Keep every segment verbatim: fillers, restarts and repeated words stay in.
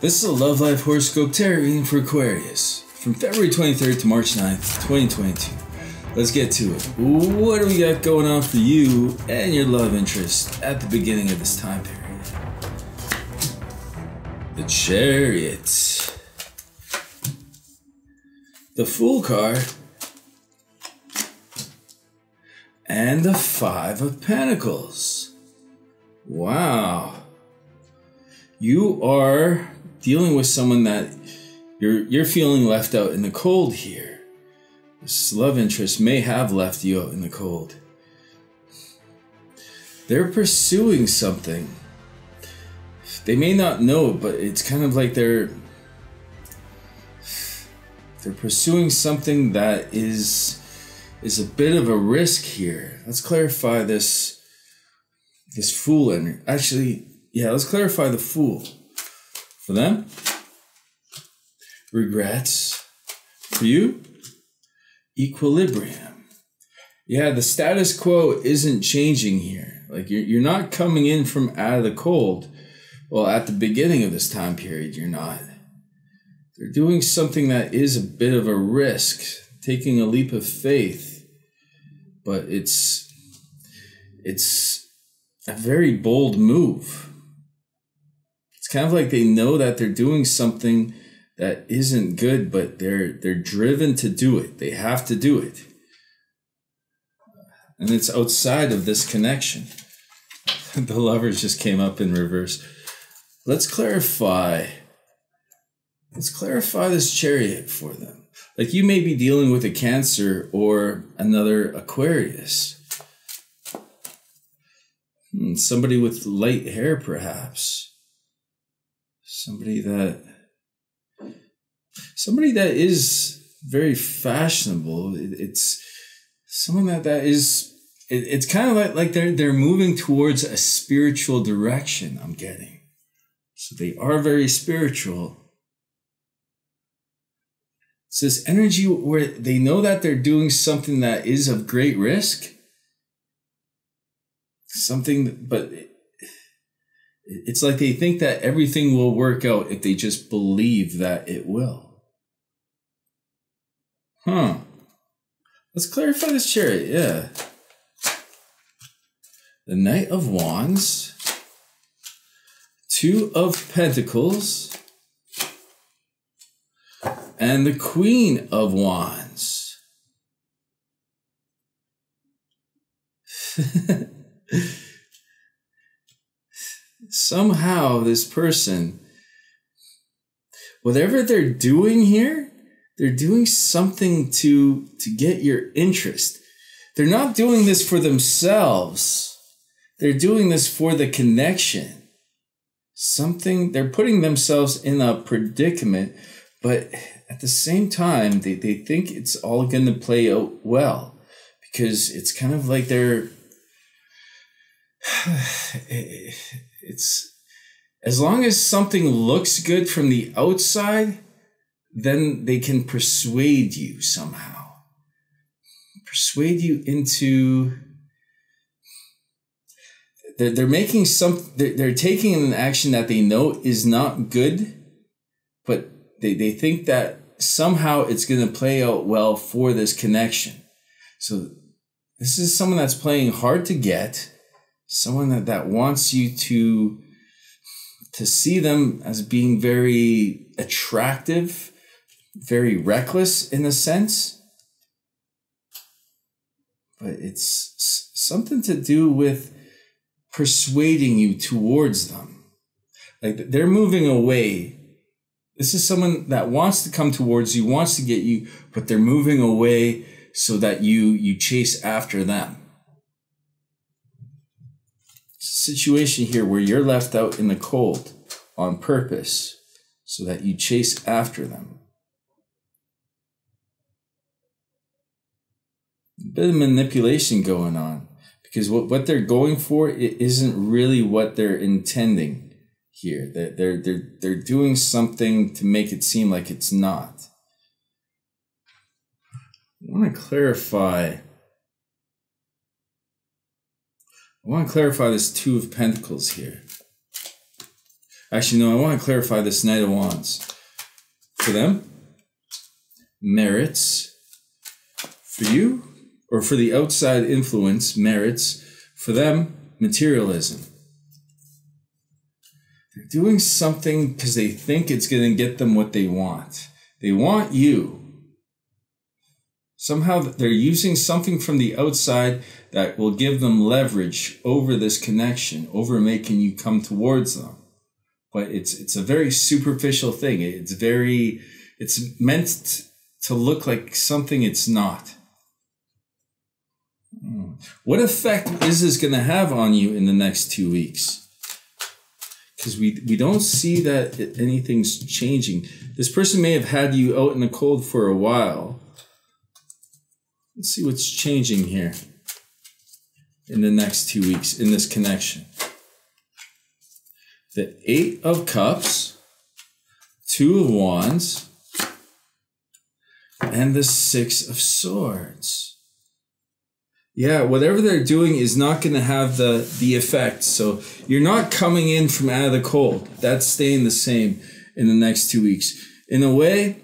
This is a Love Life horoscope tarot reading for Aquarius from February twenty-third to March ninth, twenty twenty-two. Let's get to it. What do we got going on for you and your love interest at the beginning of this time period? The Chariot. The Fool card. And the Five of Pentacles. Wow. You are dealing with someone that you're, you're feeling left out in the cold here. This love interest may have left you out in the cold. They're pursuing something. They may not know, but it's kind of like they're they're pursuing something that is is a bit of a risk here. Let's clarify this this Fool energy. Actually, yeah, let's clarify the Fool. For them, regrets. For you, equilibrium. Yeah, the status quo isn't changing here. Like you're, you're not coming in from out of the cold. Well, at the beginning of this time period, you're not. They're doing something that is a bit of a risk, taking a leap of faith, but it's, it's a very bold move. It's kind of like they know that they're doing something that isn't good, but they're they're driven to do it. They have to do it. And it's outside of this connection. The Lovers just came up in reverse. Let's clarify. Let's clarify this Chariot for them. Like you may be dealing with a Cancer or another Aquarius. Hmm, somebody with light hair, perhaps. Somebody that Somebody that is very fashionable. It's someone that, that is, it, it's kind of like, like they're, they're moving towards a spiritual direction, I'm getting. So they are very spiritual. It's this energy where they know that they're doing something that is of great risk. Something, but it, it's like they think that everything will work out if they just believe that it will. Huh. Let's clarify this Chariot, yeah. The Knight of Wands. Two of Pentacles. And the Queen of Wands. Somehow this person, whatever they're doing here, they're doing something to, to get your interest. They're not doing this for themselves. They're doing this for the connection. Something, they're putting themselves in a predicament, but at the same time, they, they think it's all going to play out well because it's kind of like they're, it's, as long as something looks good from the outside, then they can persuade you somehow. Persuade you into... They're, they're making some... They're, they're taking an action that they know is not good, but they, they think that somehow it's going to play out well for this connection. So this is someone that's playing hard to get, someone that, that wants you to, to see them as being very attractive, very reckless in a sense, but it's something to do with persuading you towards them. Like they're moving away. This is someone that wants to come towards you, wants to get you, but they're moving away so that you, you chase after them. It's a situation here where you're left out in the cold on purpose so that you chase after them. Bit of manipulation going on because what, what they're going for, it isn't really what they're intending here. They're, they're, they're, they're doing something to make it seem like it's not. I want to clarify. I want to clarify this Two of Pentacles here. Actually, no, I want to clarify this Knight of Wands. For them, merits. For you, or for the outside influence, merits. For them, materialism. They're doing something because they think it's going to get them what they want. They want you. Somehow they're using something from the outside that will give them leverage over this connection, over making you come towards them. But it's it's a very superficial thing. It's very, it's meant to look like something it's not. What effect is this going to have on you in the next two weeks? Because we, we don't see that anything's changing. This person may have had you out in the cold for a while. Let's see what's changing here in the next two weeks in this connection. The Eight of Cups, Two of Wands, and the Six of Swords. Yeah, whatever they're doing is not going to have the, the effect. So you're not coming in from out of the cold. That's staying the same in the next two weeks. In a way,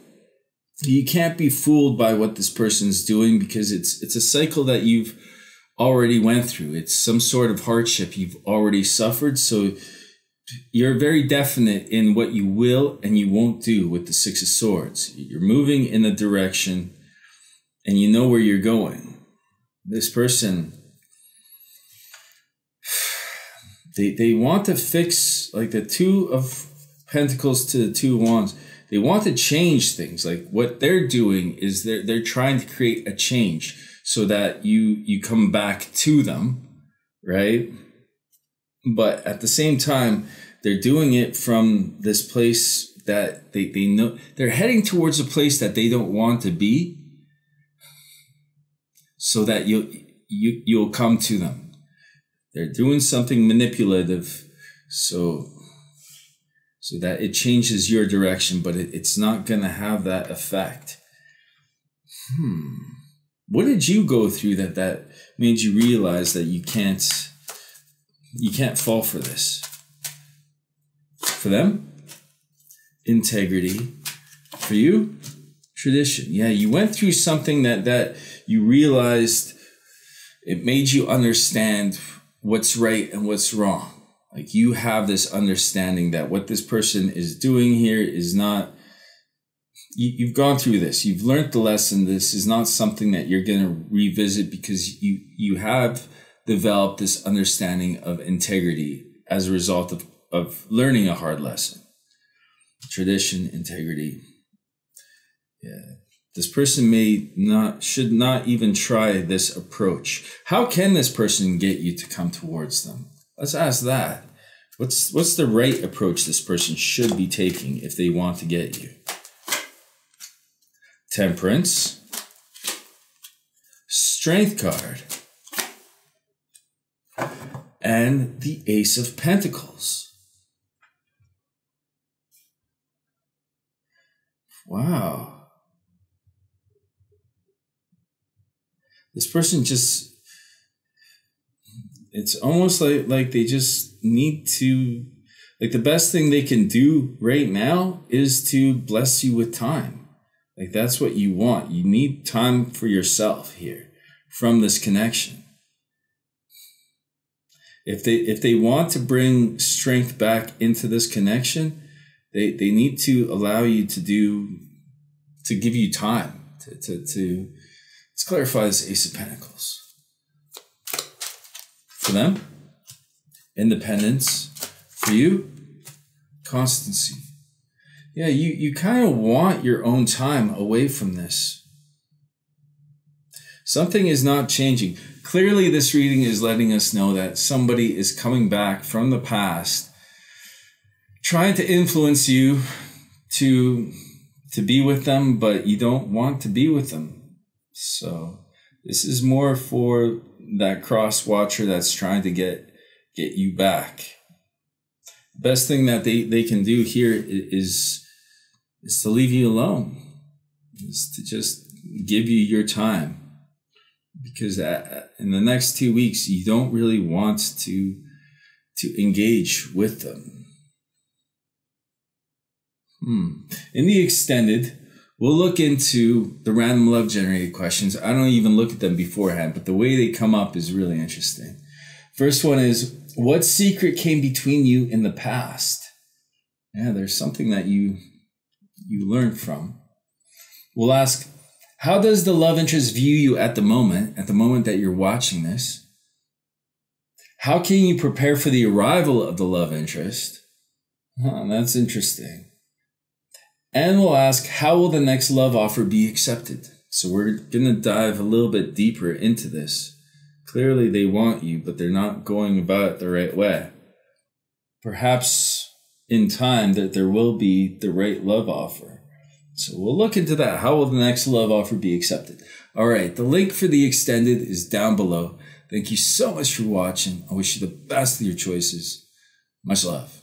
you can't be fooled by what this person's doing, because it's it's a cycle that you've already went through. It's some sort of hardship you've already suffered. So you're very definite in what you will and you won't do with the Six of Swords. You're moving in a direction and you know where you're going. This person, they, they want to fix, like the Two of Pentacles to the Two of Wands. They want to change things. Like what they're doing is they're, they're trying to create a change so that you, you come back to them, right? But at the same time, they're doing it from this place that they, they know they're heading towards a place that they don't want to be, so that you'll, you, you'll come to them. They're doing something manipulative. So... So that it changes your direction, but it, it's not going to have that effect. Hmm. What did you go through that that made you realize that you can't, you can't fall for this? For them, integrity. For you, tradition. Yeah, you went through something that, that you realized it made you understand what's right and what's wrong. Like you have this understanding that what this person is doing here is not, you, you've gone through this, you've learned the lesson. This is not something that you're going to revisit, because you, you have developed this understanding of integrity as a result of, of learning a hard lesson. Tradition, integrity. Yeah. This person may not, should not even try this approach. How can this person get you to come towards them? Let's ask that. What's, what's the right approach this person should be taking if they want to get you? Temperance. Strength card. And the Ace of Pentacles. Wow. This person just... It's almost like, like they just need to, like the best thing they can do right now is to bless you with time. Like that's what you want. You need time for yourself here from this connection. If they, if they want to bring strength back into this connection, they, they need to allow you to do, to give you time to, to, to let's clarify this Ace of Pentacles. For them, independence. For you, constancy. Yeah, you, you kind of want your own time away from this. Something is not changing. Clearly, this reading is letting us know that somebody is coming back from the past, trying to influence you to, to be with them, but you don't want to be with them. So this is more for that cross watcher that's trying to get get you back. Best thing that they, they can do here is, is to leave you alone, is to just give you your time. Because in the next two weeks, you don't really want to, to engage with them. Hmm. In the extended, we'll look into the random love generated questions. I don't even look at them beforehand, but the way they come up is really interesting. First one is, what secret came between you in the past? Yeah, there's something that you, you learned from. We'll ask, how does the love interest view you at the moment, at the moment that you're watching this? How can you prepare for the arrival of the love interest? Huh, that's interesting. And we'll ask, how will the next love offer be accepted? So we're going to dive a little bit deeper into this. Clearly they want you, but they're not going about it the right way. Perhaps in time that there will be the right love offer. So we'll look into that. How will the next love offer be accepted? All right. The link for the extended is down below. Thank you so much for watching. I wish you the best of your choices. Much love.